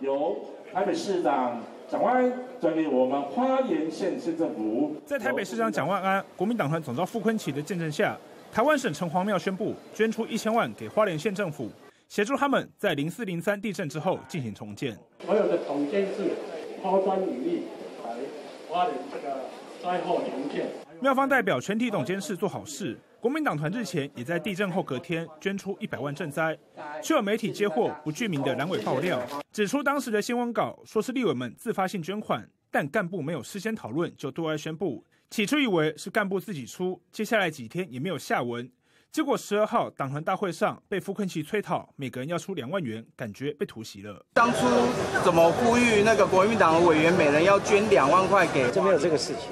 由台北市长蒋万安转给我们花莲县县政府。在台北市长蒋万安、国民党团总召傅崐萁的见证下，台湾省城隍庙宣布捐出1000万给花莲县政府，协助他们在0403地震之后进行重建。所有的重建是抛砖引玉，来花莲这个灾后重建。庙方代表全体董监事做好事。 国民党团日前也在地震后隔天捐出100万赈灾，却有媒体接获不具名的蓝委爆料，指出当时的新闻稿说是立委们自发性捐款，但干部没有事先讨论就对外宣布，起初以为是干部自己出，接下来几天也没有下文，结果12号党团大会上被傅崐萁催讨，每个人要出2万元，感觉被突袭了。当初怎么呼吁那个国民党的委员每人要捐2万块给？这没有这个事情。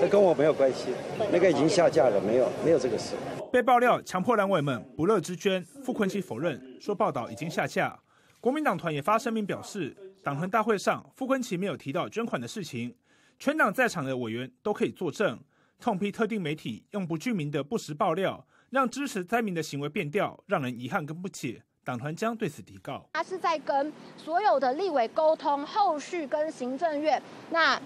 这跟我没有关系，那个已经下架了，没有这个事。被爆料强迫蓝委们不乐之捐，傅崐萁否认，说报道已经下架。国民党团也发声明表示，党团大会上傅崐萁没有提到捐款的事情，全党在场的委员都可以作证，痛批特定媒体用不具名的不实爆料，让支持灾民的行为变调，让人遗憾跟不解。 党团将对此提告。他是在跟所有的立委沟通，后续跟行政院那。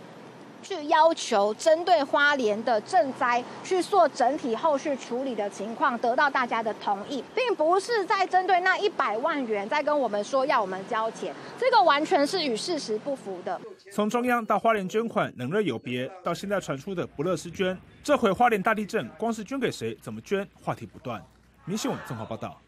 去要求针对花莲的赈灾去做整体后续处理的情况，得到大家的同意，并不是在针对那100万元在跟我们说要我们交钱，这个完全是与事实不符的。从中央到花莲捐款冷热有别，到现在传出的不乐之捐，这回花莲大地震，光是捐给谁、怎么捐，话题不断。民新闻综合报道。